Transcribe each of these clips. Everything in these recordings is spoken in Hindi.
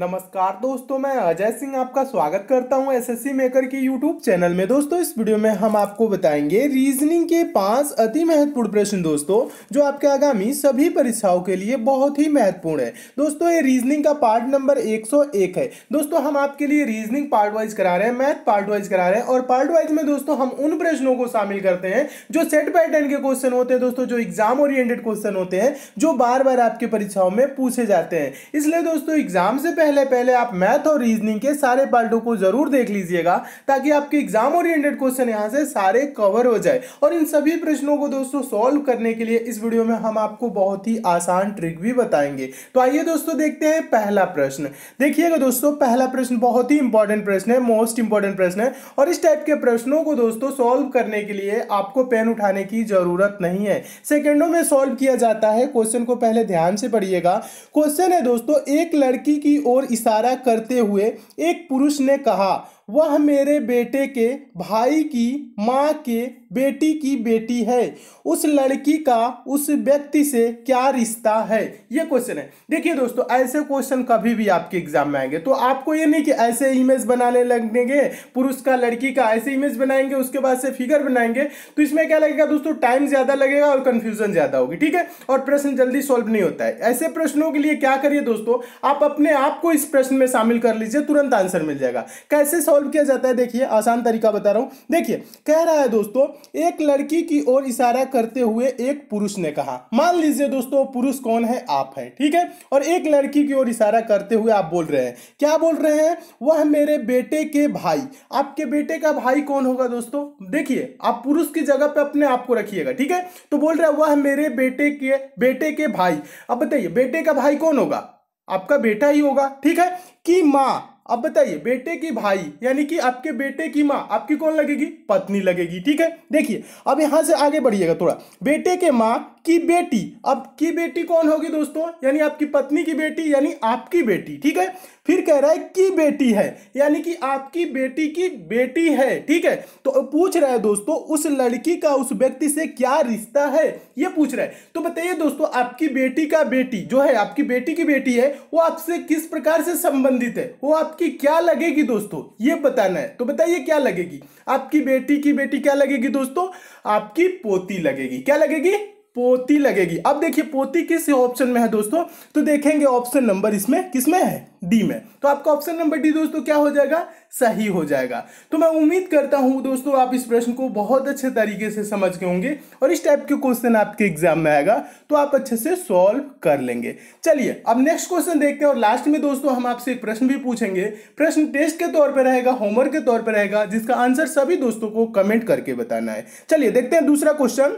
नमस्कार दोस्तों, मैं अजय सिंह आपका स्वागत करता हूं एसएससी मेकर के यूट्यूब चैनल में। दोस्तों इस वीडियो में हम आपको बताएंगे रीजनिंग के 5 अति महत्वपूर्ण प्रश्न दोस्तों, जो आपके आगामी सभी परीक्षाओं के लिए बहुत ही महत्वपूर्ण है। दोस्तों ये रीजनिंग का पार्ट नंबर 101 है। दोस्तों हम आपके लिए रीजनिंग पार्ट वाइज करा रहे हैं, मैथ पार्ट वाइज करा रहे हैं और पार्ट वाइज में दोस्तों हम उन प्रश्नों को शामिल करते हैं जो सेट पैटर्न के क्वेश्चन होते हैं दोस्तों, जो एग्जाम ओरिएंटेड क्वेश्चन होते हैं, जो बार बार आपके परीक्षाओं में पूछे जाते हैं। इसलिए दोस्तों एग्जाम से पहले आप मैथ और रीजनिंग के सारे पार्टों को जरूर देख लीजिएगा, ताकि आपके एग्जाम ओरिएंटेड क्वेश्चन यहां से सारे कवर हो जाए। और इन सभी प्रश्नों को दोस्तों सॉल्व करने के लिए इस वीडियो में हम आपको बहुत ही आसान ट्रिक भी बताएंगे। तो आइए दोस्तों देखते हैं पहला प्रश्न। देखिएगा दोस्तों, पहला प्रश्न बहुत ही इंपॉर्टेंट प्रश्न है, मोस्ट इंपॉर्टेंट प्रश्न है। और इस टाइप के प्रश्नों को दोस्तों सॉल्व करने के लिए आपको पेन उठाने की जरूरत नहीं है, सेकंडों में सॉल्व किया जाता है। क्वेश्चन को पहले ध्यान से पढ़िएगा। क्वेश्चन है दोस्तों, एक लड़की की और इशारा करते हुए एक पुरुष ने कहा, वह मेरे बेटे के भाई की माँ के बेटी की बेटी है, उस लड़की का उस व्यक्ति से क्या रिश्ता है? ये क्वेश्चन है। देखिए दोस्तों ऐसे क्वेश्चन कभी भी आपके एग्जाम में आएंगे, तो आपको ये नहीं कि ऐसे इमेज बनाने लगेंगे, पुरुष का लड़की का ऐसे इमेज बनाएंगे, उसके बाद से फिगर बनाएंगे, तो इसमें क्या लगेगा दोस्तों, टाइम ज़्यादा लगेगा और कन्फ्यूजन ज़्यादा होगी, ठीक है, और प्रश्न जल्दी सॉल्व नहीं होता है। ऐसे प्रश्नों के लिए क्या करिए दोस्तों, आप अपने आप को इस प्रश्न में शामिल कर लीजिए, तुरंत आंसर मिल जाएगा। कैसे सॉल्व किया जाता है देखिए, आसान तरीका बता रहा हूँ। देखिए कह रहा है दोस्तों, एक लड़की की ओर इशारा करते हुए एक पुरुष ने कहा, मान लीजिए दोस्तों पुरुष कौन है, आप हैं, ठीक है, और एक लड़की की ओर इशारा करते हुए आप बोल रहे हैं, क्या बोल रहे हैं, वह मेरे बेटे के भाई। आपके बेटे का भाई कौन होगा दोस्तों? देखिए आप पुरुष की जगह पे अपने आप को रखिएगा, ठीक है, तो बोल रहा है वह मेरे बेटे के भाई। अब बताइए बेटे का भाई कौन होगा, आपका बेटा ही होगा, ठीक है, कि माँ। अब बताइए बेटे की भाई यानी कि आपके बेटे की माँ आपकी कौन लगेगी, पत्नी लगेगी, ठीक है। देखिए अब यहाँ से आगे बढ़िएगा थोड़ा, बेटे के माँ की बेटी, अब की बेटी कौन होगी दोस्तों, यानी आपकी पत्नी की बेटी यानी आपकी बेटी, ठीक है। फिर कह रहा है की बेटी है यानी कि आपकी बेटी की बेटी है, ठीक है। तो पूछ रहा है दोस्तों उस लड़की का उस व्यक्ति से क्या रिश्ता है, ये पूछ रहा है। तो बताइए दोस्तों आपकी बेटी का बेटी जो है, आपकी बेटी की बेटी है, वो आपसे किस प्रकार से संबंधित है, वो आपकी क्या लगेगी दोस्तों, ये बताना है। तो बताइए क्या लगेगी, आपकी बेटी की बेटी क्या लगेगी दोस्तों, आपकी पोती लगेगी। क्या लगेगी, पोती लगेगी। अब देखिए पोती किस ऑप्शन में है दोस्तों, तो देखेंगे ऑप्शन नंबर इसमें किसमें है, डी में। तो आपका ऑप्शन नंबर डी दोस्तों क्या हो जाएगा, सही हो जाएगा। तो मैं उम्मीद करता हूं दोस्तों आप इस प्रश्न को बहुत अच्छे तरीके से समझ गए होंगे, और इस टाइप के क्वेश्चन आपके एग्जाम में आएगा तो आप अच्छे से सॉल्व कर लेंगे। चलिए अब नेक्स्ट क्वेश्चन देखते हैं, और लास्ट में दोस्तों हम आपसे एक प्रश्न भी पूछेंगे, प्रश्न टेस्ट के तौर पर रहेगा, होमवर्क के तौर पर रहेगा, जिसका आंसर सभी दोस्तों को कमेंट करके बताना है। चलिए देखते हैं दूसरा क्वेश्चन।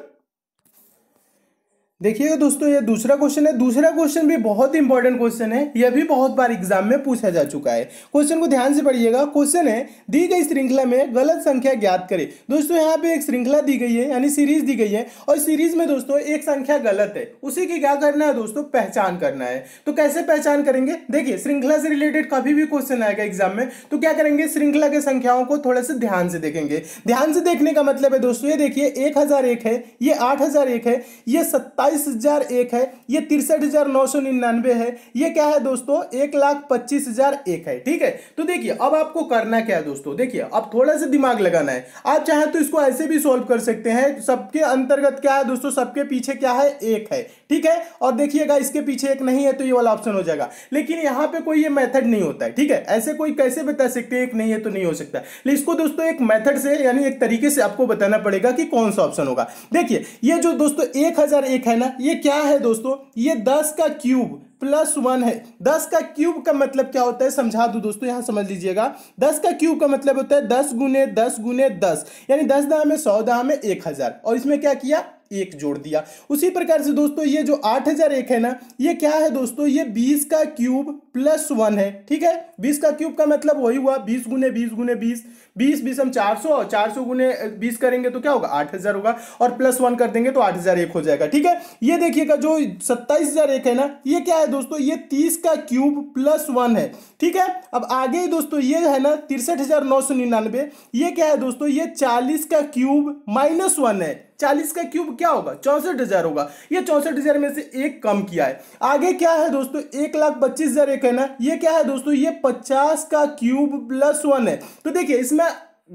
देखिएगा दोस्तों ये दूसरा क्वेश्चन है। दूसरा क्वेश्चन भी बहुत इंपॉर्टेंट क्वेश्चन है, यह भी बहुत बार एग्जाम में पूछा जा चुका है। क्वेश्चन को ध्यान से पढ़िएगा। क्वेश्चन है, दी गई श्रृंखला में गलत संख्या ज्ञात करें। दोस्तों यहाँ पे एक श्रृंखला दी गई है यानी सीरीज दी गई है, और सीरीज में दोस्तों एक संख्या गलत है, उसी की क्या करना है दोस्तों, पहचान करना है। तो कैसे पहचान करेंगे, देखिए श्रृंखला से रिलेटेड कभी भी क्वेश्चन आएगा एग्जाम में, तो क्या करेंगे, श्रृंखला के संख्याओं को थोड़ा सा ध्यान से देखेंगे। ध्यान से देखने का मतलब है दोस्तों, ये देखिए 1001 है, ये 8001 है, ये 27,001 है, ये 63,999 है, ये क्या है दोस्तों 1,25,001 है, ठीक है। तो देखिए अब आपको करना क्या है दोस्तों, देखिए अब थोड़ा सा दिमाग लगाना है। आप चाहे तो इसको ऐसे भी सॉल्व कर सकते हैं, सबके अंतर्गत क्या है दोस्तों, सबके पीछे क्या है, एक है, ठीक है, और देखिएगा इसके पीछे एक नहीं है तो ये वाला ऑप्शन हो जाएगा। लेकिन यहाँ पे कोई ये मेथड नहीं होता है, ठीक है, ऐसे कोई कैसे बता सकते हैं, एक नहीं है तो नहीं हो सकता, लेकिन इसको दोस्तों एक मेथड से यानी एक तरीके से आपको बताना पड़ेगा कि कौन सा ऑप्शन होगा। देखिए ये जो दोस्तों 1001 है ना, ये क्या है दोस्तों, ये 10 का क्यूब + 1 है। 10 का क्यूब का मतलब क्या होता है, समझा दूं दोस्तों, यहाँ समझ लीजिएगा। 10 का क्यूब का मतलब होता है 10 × 10 × 10 यानी 10 × 100 × 1000, और इसमें क्या किया, एक जोड़ दिया। उसी प्रकार से दोस्तों ये जो 8001 है ना, ये क्या है दोस्तों, ये 20 का क्यूब + 1 है, ठीक है। 20 का क्यूब का मतलब वही हुआ 20 × 20 × 20 हम 400, और 400 × 20 करेंगे तो क्या होगा, 8000 होगा, और +1 कर देंगे तो 8001 हो जाएगा, ठीक है। ये देखिएगा जो 27001 है ना, ये क्या है दोस्तों ये 30 का क्यूब प्लस 1 है, ठीक है। अब आगे दोस्तों ये है ना 63,999, ये क्या है दोस्तों, ये 40 का क्यूब माइनस 1 है। 40 का क्यूब क्या होगा, 64,000 होगा। ये 64,000 में से एक कम किया है। आगे क्या है दोस्तों 1,25,000 एक है ना, ये क्या है दोस्तों, ये 50 का क्यूब प्लस 1 है। तो देखिए इसमें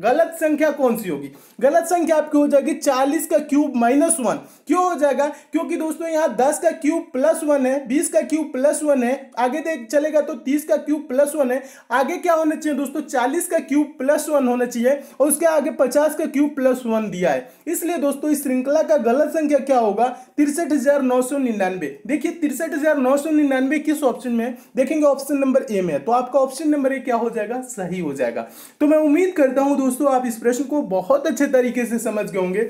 गलत संख्या कौन सी होगी, गलत संख्या आपकी हो जाएगी 40 का क्यूब माइनस 1। क्यों हो जाएगा, क्योंकि दोस्तों यहाँ 10 का क्यूब प्लस 1 है, 20 का क्यूब प्लस 1 है, आगे देख चलेगा तो 30 का क्यूब प्लस 1 है। आगे क्या होना चाहिए दोस्तों, 40 का क्यूब प्लस 1 होना चाहिए और उसके आगे 50 का क्यूब प्लस 1 दिया है। इसलिए दोस्तों इस श्रृंखला का गलत संख्या क्या होगा, 63,999। देखिए 63,999 किस ऑप्शन में, देखेंगे ऑप्शन नंबर ए में। तो आपका ऑप्शन नंबर ए क्या हो जाएगा, सही हो जाएगा। तो मैं उम्मीद करता हूँ दोस्तों आप इस प्रश्न को बहुत अच्छे तरीके से समझ गए होंगे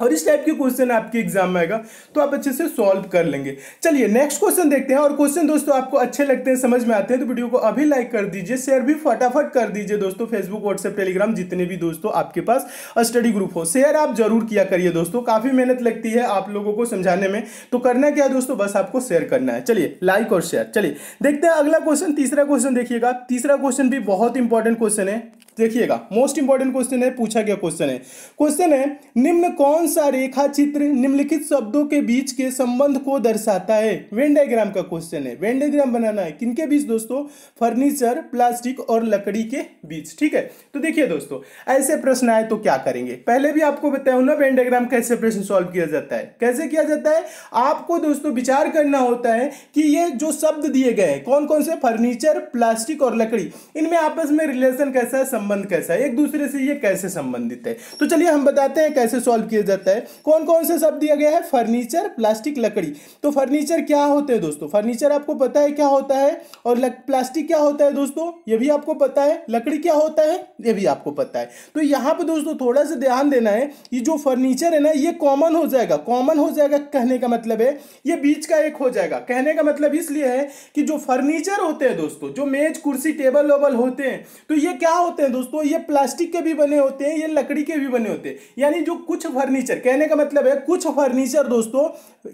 और इस टाइप के क्वेश्चन आपके एग्जाम में आएगा तो आप अच्छे से सॉल्व कर लेंगे। चलिए नेक्स्ट क्वेश्चन देखते हैं। और क्वेश्चन दोस्तों आपको अच्छे लगते हैं, समझ में आते हैं, तो वीडियो को अभी लाइक कर दीजिए, शेयर भी फटाफट कर दीजिए दोस्तों। फेसबुक, व्हाट्सएप, टेलीग्राम जितने भी दोस्तों आपके पास स्टडी ग्रुप हो, शेयर आप जरूर किया करिए दोस्तों। काफ़ी मेहनत लगती है आप लोगों को समझाने में, तो करना क्या है दोस्तों, बस आपको शेयर करना है। चलिए लाइक और शेयर। चलिए देखते हैं अगला क्वेश्चन, तीसरा क्वेश्चन देखिएगा। तीसरा क्वेश्चन भी बहुत इंपॉर्टेंट क्वेश्चन है, देखिएगा मोस्ट इंपॉर्टेंट क्वेश्चन है, पूछा गया क्वेश्चन है। क्वेश्चन है, निम्न कौन सा रेखा चित्र निम्नलिखित शब्दों के बीच के संबंध को दर्शाता है। वेन डायग्राम का क्वेश्चन है, वेन डायग्राम बनाना है। किनके बीच दोस्तों, फर्नीचर, प्लास्टिक और लकड़ी के बीच, ठीक है। तो देखिए दोस्तों ऐसे प्रश्न आए तो क्या करेंगे, पहले भी आपको बताया ना वेन डायग्राम कैसे प्रश्न सॉल्व किया जाता है, कैसे किया जाता है। आपको दोस्तों विचार करना होता है कि ये जो शब्द दिए गए हैं कौन कौन से, फर्नीचर, प्लास्टिक और लकड़ी, इनमें आपस में रिलेशन कैसा है, संबंध कैसा है, एक दूसरे से ये कैसे संबंधित है। तो चलिए हम बताते हैं कैसे सॉल्व किया जाता है। कौन कौन से शब्द दिया गया है, फर्नीचर, प्लास्टिक, लकड़ी। तो फर्नीचर क्या होते हैं दोस्तों, फर्नीचर आपको पता है क्या होता है, और प्लास्टिक क्या होता है दोस्तों, ये भी आपको पता है। लकड़ी क्या होता है, ये भी आपको पता है। तो यहाँ पे दोस्तों थोड़ा सा ध्यान देना है, ये जो फर्नीचर है ना ये कॉमन हो जाएगा। कॉमन हो जाएगा कहने का मतलब है ये बीच का एक हो जाएगा। कहने का मतलब इसलिए है कि जो फर्नीचर होते हैं दोस्तों, जो मेज, कुर्सी, टेबल वबल होते हैं, तो ये क्या होते हैं दोस्तों, ये प्लास्टिक के भी बने होते हैं, ये लकड़ी के भी बने होते हैं। यानी जो कुछ फर्नीचर, कहने का मतलब है कुछ फर्नीचर दोस्तों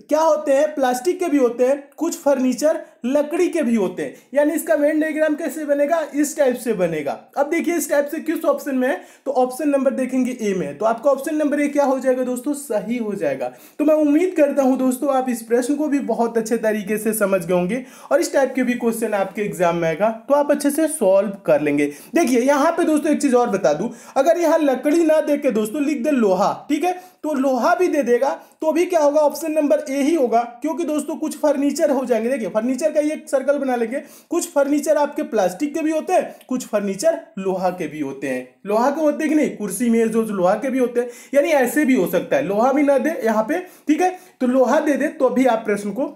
क्या होते हैं, प्लास्टिक के भी होते हैं, कुछ फर्नीचर लकड़ी के भी होते हैं। यानी इसका वेन डायग्राम कैसे बनेगा, इस टाइप से बनेगा। अब देखिए इस टाइप से किस ऑप्शन में है, तो ऑप्शन नंबर देखेंगे ए में। तो आपका ऑप्शन नंबर ए क्या हो जाएगा दोस्तों, सही हो जाएगा। तो मैं उम्मीद करता हूं दोस्तों आप इस प्रश्न को भी बहुत अच्छे तरीके से समझ गए होंगे और इस टाइप के भी क्वेश्चन आपके एग्जाम में आएगा तो आप अच्छे से सॉल्व कर लेंगे। देखिए यहाँ पे दोस्तों एक चीज और बता दूं, अगर यहाँ लकड़ी ना दे के दोस्तों लिख दे लोहा, ठीक है, तो लोहा भी दे देगा तो भी क्या होगा, ऑप्शन नंबर ए ही होगा। क्योंकि दोस्तों कुछ फर्नीचर हो जाएंगे, देखिए फर्नीचर का ये सर्कल बना लेंगे, कुछ फर्नीचर आपके प्लास्टिक के भी होते हैं, कुछ फर्नीचर लोहा के भी होते हैं। लोहा के होते हैं कि नहीं, कुर्सी मेज जो लोहा के भी होते हैं, यानी ऐसे भी हो सकता है लोहा भी ना दे यहाँ पे, ठीक है, तो लोहा दे दे तो भी आप प्रश्न को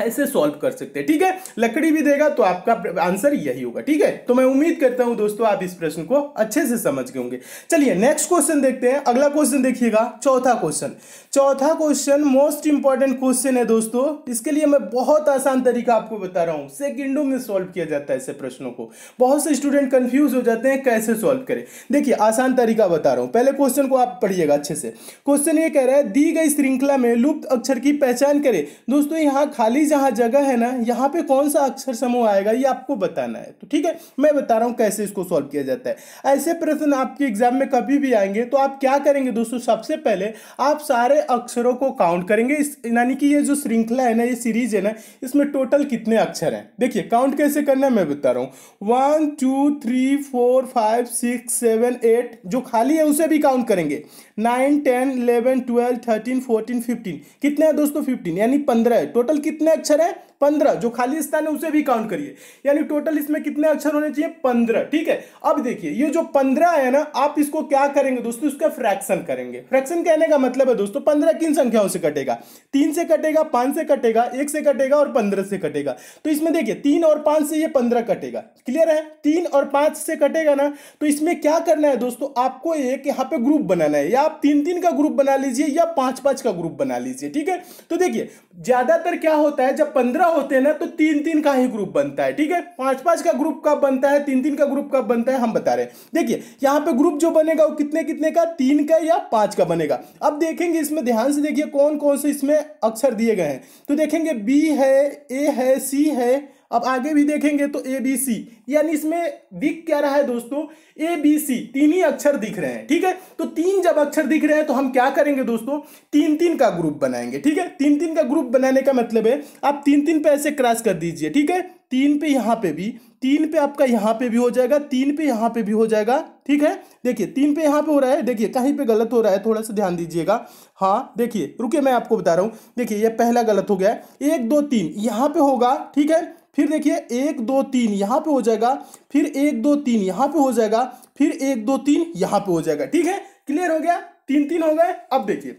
ऐसे सॉल्व कर सकते हैं, ठीक है। लकड़ी भी देगा तो आपका आंसर यही होगा, ठीक है। तो मैं उम्मीद करता हूं दोस्तों आप इस प्रश्न को अच्छे से समझ गए होंगे। चलिए नेक्स्ट क्वेश्चन देखते हैं। अगला क्वेश्चन देखिएगा, चौथा क्वेश्चन। चौथा क्वेश्चन मोस्ट इंपॉर्टेंट क्वेश्चन है दोस्तों, इसके लिए मैं बहुत आसान तरीका आपको बता रहा हूं, सेकेंडों में सॉल्व किया जाता है ऐसे प्रश्नों को। बहुत से स्टूडेंट कंफ्यूज हो जाते हैं कैसे सॉल्व करें। देखिए आसान तरीका बता रहा हूं, पहले क्वेश्चन को आप पढ़िएगा अच्छे से। क्वेश्चन ये कह रहा है, दी गई श्रृंखला में लुप्त अक्षर की पहचान करें। दोस्तों यहाँ खाली जहां जगह है ना, यहां पे कौन सा अक्षर समूह आएगा ये आपको बताना है, तो ठीक है मैं बता रहा हूं कैसे इसको सॉल्व किया जाता है। ऐसे प्रश्न आपके एग्जाम में कभी भी आएंगे तो आप क्या करेंगे दोस्तों, सबसे पहले आप सारे अक्षरों को काउंट करेंगे। यानी कि ये जो श्रृंखला है ना, ये सीरीज है ना, इसमें टोटल कितने अक्षर हैं। देखिए काउंट कैसे करना है मैं बता रहा हूं, 1 2 3 4 5 6 7 8, जो खाली है उसे भी काउंट करेंगे, 9 10 11 12 13 14 15, कितने हैं दोस्तों, 15, यानी 15 है। टोटल कितने अक्षर है, 15। जो खाली स्थान है उसे भी काउंट करिए, यानी टोटल इसमें कितने अक्षर होने चाहिए, 15, ठीक है। अब देखिए ये जो 15 है ना, आप इसको क्या करेंगे दोस्तों, इसका फ्रैक्शन करेंगे। फ्रैक्शन कहने का मतलब है दोस्तों 15 किन संख्याओं से कटेगा, 3 से कटेगा, 5 से कटेगा, 1 से कटेगा और 15 से कटेगा। तो इसमें देखिए 3 और 5 से ये 15 कटेगा, क्लियर है। 3 और 5 से कटेगा ना, तो इसमें क्या करना है दोस्तों, आपको एक यहाँ पे ग्रुप बनाना है, या आप 3 3 का ग्रुप बना लीजिए या 5 5 का ग्रुप बना लीजिए, ठीक है। तो देखिए ज्यादातर क्या होता है है, जब 15 होते हैं ना तो 3-3 का ही ग्रुप बनता है, ठीक है। 5-5 का ग्रुप कब बनता है, 3-3 का ग्रुप कब बनता है, हम बता रहे हैं। देखिए यहाँ पे ग्रुप जो बनेगा वो कितने कितने का, 3 का या 5 का बनेगा। अब देखेंगे इसमें ध्यान से, देखिए कौन कौन से इसमें अक्षर दिए गए हैं। तो देखेंगे बी है, ए है, सी है, अब आगे भी देखेंगे तो ए बी सी, यानी इसमें दिख क्या रहा है दोस्तों, ए बी सी, 3 ही अक्षर दिख रहे हैं, ठीक है। तो 3 जब अक्षर दिख रहे हैं तो हम क्या करेंगे दोस्तों, 3-3 का ग्रुप बनाएंगे, ठीक है। 3-3 का ग्रुप बनाने का मतलब है आप 3-3 पे ऐसे क्रॉस कर दीजिए, ठीक है। 3 पे यहाँ पे भी, 3 पे आपका यहाँ पे भी हो जाएगा, 3 पे यहाँ पे भी हो जाएगा, ठीक है। देखिए 3 पे यहाँ पे हो रहा है, देखिए कहीं पे गलत हो रहा है, थोड़ा सा ध्यान दीजिएगा। हाँ देखिए, रुकिए मैं आपको बता रहा हूँ। देखिए ये पहला गलत हो गया है, 1 2 3 यहाँ पे होगा, ठीक है। फिर देखिए 1 2 3 यहाँ पे हो जाएगा, फिर 1 2 3 यहाँ पे हो जाएगा, फिर 1 2 3 यहाँ पे हो जाएगा, ठीक है। क्लियर हो गया, 3-3 हो गए। अब देखिए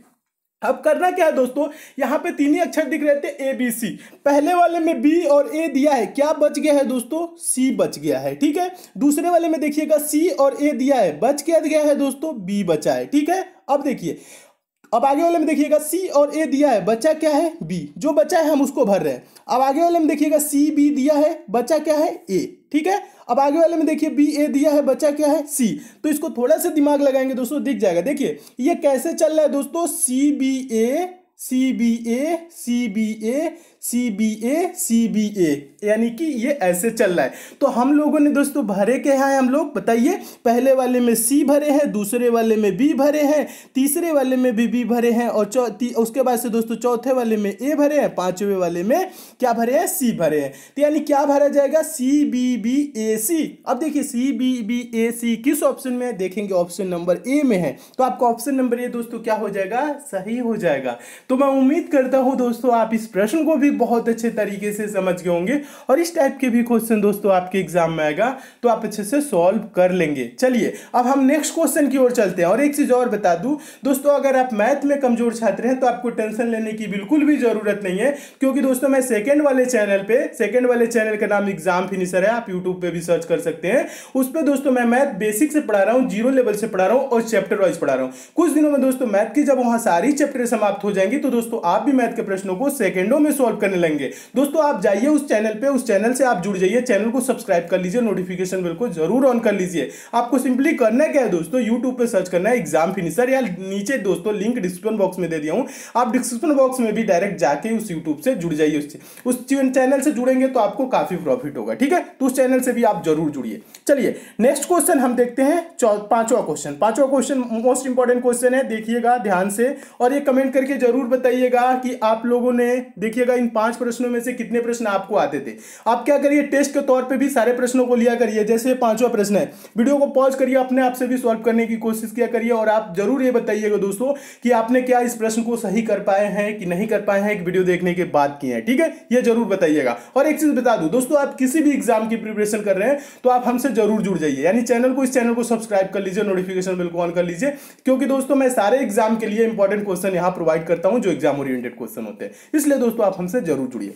अब करना क्या है दोस्तों, यहाँ पे 3 ही अक्षर दिख रहे थे ए बी सी, पहले वाले में बी और ए दिया है, क्या बच गया है दोस्तों, सी बच गया है, ठीक है। दूसरे वाले में देखिएगा सी और ए दिया है, बच क्या गया है दोस्तों, बी बचा है, ठीक है। अब देखिए अब आगे वाले में देखिएगा सी और ए दिया है, बचा क्या है, बी, जो बचा है हम उसको भर रहे हैं। अब आगे वाले में देखिएगा सी बी दिया है, बचा क्या है, ए, ठीक है। अब आगे वाले में देखिए बी ए दिया है, बचा क्या है, सी, तो इसको थोड़ा सा दिमाग लगाएंगे दोस्तों, दिख जाएगा। देखिए ये कैसे चल रहा है दोस्तों, C B A, C B A, C B A, C B A, C B A, यानी कि ये ऐसे चल रहा है। तो हम लोगों ने दोस्तों भरे के हैं, हम लोग बताइए, पहले वाले में सी भरे हैं, दूसरे वाले में बी भरे हैं, तीसरे वाले में भी बी भरे हैं, और उसके बाद से दोस्तों चौथे वाले में ए भरे हैं, पांचवें वाले में क्या भरे हैं, सी भरे हैं। तो यानी क्या भरा जाएगा, सी बी ए सी। अब देखिए सी बी ए सी किस ऑप्शन में है, देखेंगे ऑप्शन नंबर ए में है, तो आपका ऑप्शन नंबर ए दोस्तों क्या हो जाएगा, सही हो जाएगा। तो मैं उम्मीद करता हूँ दोस्तों आप इस प्रश्न को भी बहुत अच्छे तरीके से समझ गए होंगे, और इस टाइप के भी क्वेश्चन दोस्तों आपके एग्जाम में आएगा तो आप अच्छे से सॉल्व कर लेंगे। चलिए अब हम नेक्स्ट क्वेश्चन की ओर चलते हैं। और एक चीज और बता दूं दोस्तों, अगर आप मैथ में कमजोर छात्र हैं तो आपको टेंशन लेने की बिल्कुल भी जरूरत नहीं है, क्योंकि दोस्तों मैं सेकंड वाले चैनल का नाम एग्जाम फिनिशर है, आप यूट्यूब पर भी सर्च कर सकते हैं, उस पर दोस्तों मैं मैथ बेसिक से पढ़ा रहा हूँ, जीरो लेवल से पढ़ा रहा हूँ और चैप्टर वाइज पढ़ा रहा हूँ। कुछ दिनों में दोस्तों मैथ की जब वहां सारी चैप्टर समाप्त हो जाएंगी तो दोस्तों आप भी मैथ के प्रश्नों को सेकंडों में सॉल्व करने लगेंगे। दोस्तों आप जाइए उस चैनल पे, उस चैनल से आप जुड़ जाइए, चैनल को सब्सक्राइब कर लीजिए, नोटिफिकेशन बेल को जरूर ऑन कर लीजिए। आपको सिंपली करना क्या है दोस्तों, यूट्यूब पे सर्च करना है एग्जाम फिनिशर, या नीचे दोस्तों लिंक डिस्क्रिप्शन बॉक्स में दे दिया हूं, आप डिस्क्रिप्शन बॉक्स में भी डायरेक्ट जाके उस यूट्यूब से जुड़ जाइए। उस चैनल से जुड़ेंगे तो आपको काफी प्रॉफिट होगा, ठीक है। तो उस चैनल से भी आप जरूर जुड़िए। चलिए नेक्स्ट क्वेश्चन हम देखते हैं, पांचवा क्वेश्चन मोस्ट इंपॉर्टेंट क्वेश्चन है, देखिएगा ध्यान से और ये कमेंट करके जरूर बताइएगा कि आप लोगों ने देखिएगा इन 5 प्रश्नों में से कितने प्रश्न आपको आते थे। आप क्या करिए, टेस्ट के तौर पे भी सारे प्रश्नों को लिया करिए, जैसे 5वां प्रश्न है, वीडियो को पॉज करिए, अपने आप से भी सॉल्व करने की कोशिश किया करिए, और आप जरूर ये बताइएगा दोस्तों कि आपने क्या इस प्रश्न को सही कर पाए हैं कि नहीं कर पाए हैं, एक वीडियो देखने के बाद किए हैं, ठीक है, ये जरूर बताइएगा। और एक चीज बता दूं दोस्तों, आप किसी भी एग्जाम की प्रिपरेशन कर रहे हैं तो आप हमसे जरूर जुड़ जाइए, यानी इस चैनल को सब्सक्राइब कर लीजिए, नोटिफिकेशन बेल को ऑन कर लीजिए, क्योंकि दोस्तों मैं सारे एग्जाम के लिए इंपॉर्टेंट क्वेश्चन यहां प्रोवाइड करता हूं, जो एग्जाम ओरिएंटेड क्वेश्चन होते हैं, इसलिए दोस्तों आप हमसे जरूर जुड़िए।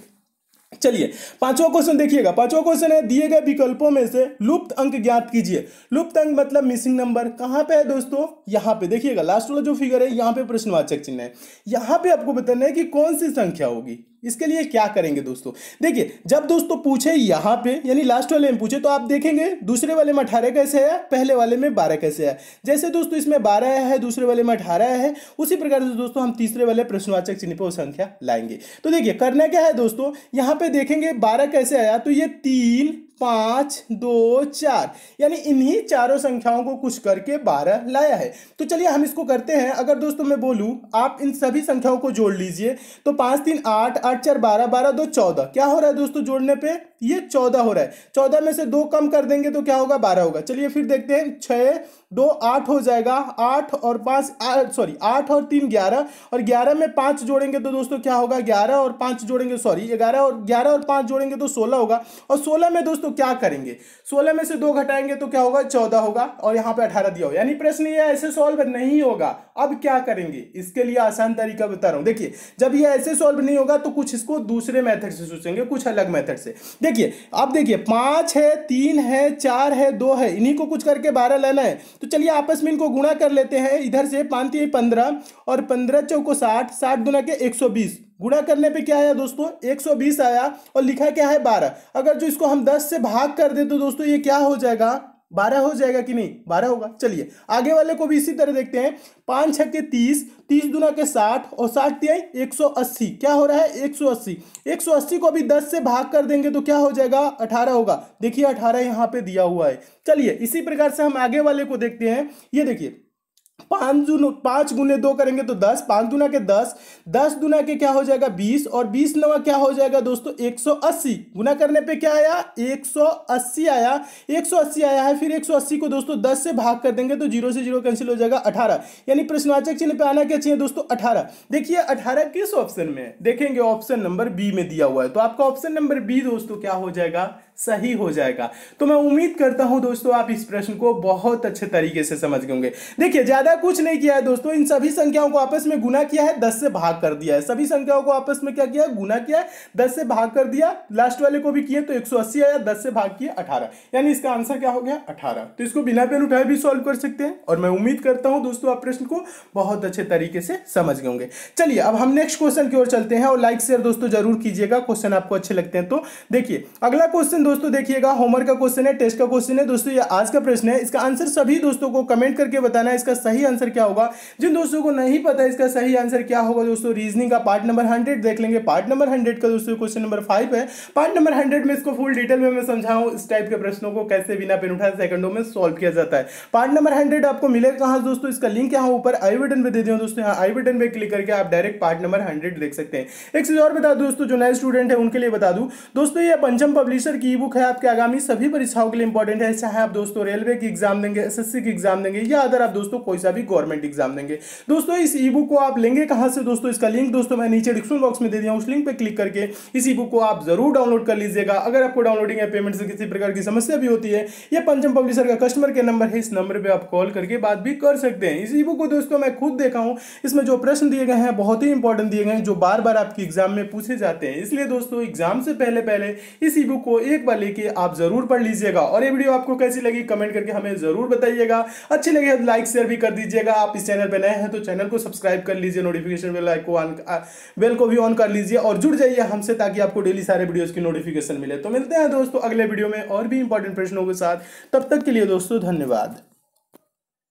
चलिए पांचवा क्वेश्चन देखिएगा, पांचवा क्वेश्चन है, दिए गए विकल्पों में से लुप्त अंक ज्ञात कीजिए। लुप्त अंक मतलब मिसिंग नंबर, कहां पे है दोस्तों, यहां पे देखिएगा लास्ट वाला जो फिगर है यहां पे प्रश्नवाचक चिन्ह है, यहां पे आपको बताना है कि कौन सी संख्या होगी। इसके लिए क्या करेंगे दोस्तों, देखिए जब दोस्तों पूछे यहाँ पे यानी लास्ट वाले में पूछे तो आप देखेंगे दूसरे वाले में 18 कैसे है, पहले वाले में 12 कैसे है, जैसे दोस्तों इसमें 12 है, दूसरे वाले में 18 है, उसी प्रकार से दोस्तों हम तीसरे वाले प्रश्नवाचक चिन्ह पर वो संख्या लाएंगे। तो देखिए करना क्या है दोस्तों, यहाँ पे देखेंगे 12 कैसे आया, तो ये 3 5 2 4 यानी इन्हीं चारों संख्याओं को कुछ करके 12 लाया है। तो चलिए हम इसको करते हैं। अगर दोस्तों मैं बोलूं आप इन सभी संख्याओं को जोड़ लीजिए, तो 5 3 8 8 4 12 12 2 14 क्या हो रहा है दोस्तों, जोड़ने पे ये 14 हो रहा है, 14 में से 2 कम कर देंगे तो क्या होगा, 12 होगा। चलिए फिर देखते हैं, 6 2 8 हो जाएगा, 8 और 3 11 और 11 में 5 जोड़ेंगे तो दोस्तों क्या होगा, 11 और 5 जोड़ेंगे तो 16 होगा, और 16 में दोस्तों क्या करेंगे, 16 में से 2 घटाएंगे तो क्या होगा, 14 होगा, और यहाँ पे 18 दिया हो, यानी प्रश्न ये ऐसे सॉल्व नहीं होगा। अब क्या करेंगे, इसके लिए आसान तरीका बता रहा हूँ। देखिए जब ये ऐसे सॉल्व नहीं होगा तो कुछ इसको दूसरे मेथड से सोचेंगे, कुछ अलग मेथड से। देखिए अब देखिए 5 है, 3 है, 4 है, 2 है, इन्हीं को कुछ करके 12 लाना है। तो चलिए आपस में इनको गुणा कर लेते हैं, इधर से 5 3 15 और 15 चौको 60, 60 दुना के 120, गुणा करने पे क्या आया दोस्तों 120 आया और लिखा क्या है 12। अगर जो इसको हम 10 से भाग कर दे तो दोस्तों ये क्या हो जाएगा 12 हो जाएगा कि नहीं 12 होगा। चलिए आगे वाले को भी इसी तरह देखते हैं। 5 6 के 30, 30 दूना के 60 और 60 3 180। क्या हो रहा है 180। 180 को अभी 10 से भाग कर देंगे तो क्या हो जाएगा 18 होगा। देखिए 18 यहाँ पे दिया हुआ है। चलिए इसी प्रकार से हम आगे वाले को देखते हैं। ये देखिए 5 गुने 2 करेंगे तो 10, 5 दूना के 10, 10 दूना के क्या हो जाएगा 20 और 20 नवा क्या हो जाएगा दोस्तों 180। गुना करने पे क्या आया 180 आया। 180 आया है, फिर 180 को दोस्तों 10 से भाग कर देंगे तो 0 से 0 कैंसिल हो जाएगा 18। यानी प्रश्नवाचक चिन्ह पे आना क्या चाहिए दोस्तों 18। देखिए 18 किस ऑप्शन में है देखेंगे, ऑप्शन नंबर बी में दिया हुआ है। तो आपका ऑप्शन नंबर बी दोस्तों क्या हो जाएगा सही हो जाएगा। तो मैं उम्मीद करता हूं दोस्तों आप इस प्रश्न को बहुत अच्छे तरीके से समझ गए होंगे। देखिए ज्यादा कुछ नहीं किया है दोस्तों, इन सभी संख्याओं को आपस में गुना किया है 10 से भाग कर दिया है। सभी संख्याओं को आपस में क्या किया है गुना किया है 10 से भाग कर दिया। लास्ट वाले को भी किए तो 180 आया, 10 से भाग किया 18, यानी इसका आंसर क्या हो गया 18। तो इसको बिना पेन उठाए भी सॉल्व कर सकते हैं और मैं उम्मीद करता हूं दोस्तों आप प्रश्न को बहुत अच्छे तरीके से समझ गए होंगे। चलिए अब हम नेक्स्ट क्वेश्चन की ओर चलते हैं और लाइक शेयर दोस्तों जरूर कीजिएगा क्वेश्चन आपको अच्छे लगते हैं। तो देखिए अगला क्वेश्चन दोस्तों देखिएगा, होमवर्क का क्वेश्चन है, टेस्ट का क्वेश्चन है दोस्तों, ये आज का प्रश्न है। इसका आंसर सभी दोस्तों को कमेंट करके बताना है इसका सही आंसर क्या होगा। जिन दोस्तों को नहीं पता इसका सही आंसर क्या होगा दोस्तों रीजनिंग का पार्ट नंबर 100 देख लेंगे। पार्ट नंबर 100 का दोस्तों क्वेश्चन नंबर 5 है। पार्ट नंबर 100 में इसको फुल डिटेल में मैं समझाऊं इस टाइप के प्रश्नों को कैसे बिना पेन उठाए सेकंडों में सॉल्व किया जाता है। पार्ट नंबर 100 आपको मिलेगा कहां दोस्तों, इसका लिंक यहाँ ऊपर आई बटन पे दे दिया दोस्तों, यहाँ आई बटन पे क्लिक करके आप डायरेक्ट पार्ट नंबर 100 देख सकते हैं। एक चीज और बता दूं दोस्तों, जो नए स्टूडेंट है उनके लिए बता दूं दोस्तों ये पंचम पब्लिशर ई बुक है, आपके आगामी सभी परीक्षाओं के लिए इंपॉर्टेंट है, चाहे आप दोस्तों रेलवे की एग्जाम देंगे, एसएससी की एग्जाम देंगे या अदर आप दोस्तों कोई सा भी गवर्नमेंट एग्जाम देंगे। दोस्तों इस ई बुक को आप लेंगे कहां से दोस्तों, इसका लिंक दोस्तों मैं नीचे डिस्क्रिप्शन बॉक्स में दे दिया, उस लिंक पे क्लिक करके इस ई बुक को आप जरूर डाउनलोड कर लीजिएगा। अगर आपको डाउनलोडिंग या पेमेंट से किसी प्रकार की समस्या भी होती है, यह पंचम पब्लिशर का कस्टमर केयर नंबर है, इस नंबर पर आप कॉल करके बात भी कर सकते हैं। इस ई बुक को दोस्तों मैं खुद देखा हूं, इसमें जो प्रश्न दिए गए हैं बहुत ही इंपॉर्टेंट दिए गए हैं, जो बार बार आपके एग्जाम में पूछे जाते हैं। इसलिए दोस्तों एग्जाम से पहले पहले इस ई बुक को एक बार लेके आप जरूर पढ़ लीजिएगा। और ये वीडियो आपको कैसी लगी कमेंट करके हमें जरूर बताइएगा, अच्छी लगे तो लाइक शेयर भी कर दीजिएगा। आप इस चैनल पर नए हैं तो चैनल को सब्सक्राइब कर लीजिए, नोटिफिकेशन बेल को भी ऑन कर लीजिए और जुड़ जाइए हमसे ताकि आपको डेली सारे वीडियोस की नोटिफिकेशन मिले। तो मिलते हैं दोस्तों अगले वीडियो में और भी इंपॉर्टेंट प्रश्नों के साथ, तब तक के लिए दोस्तों धन्यवाद।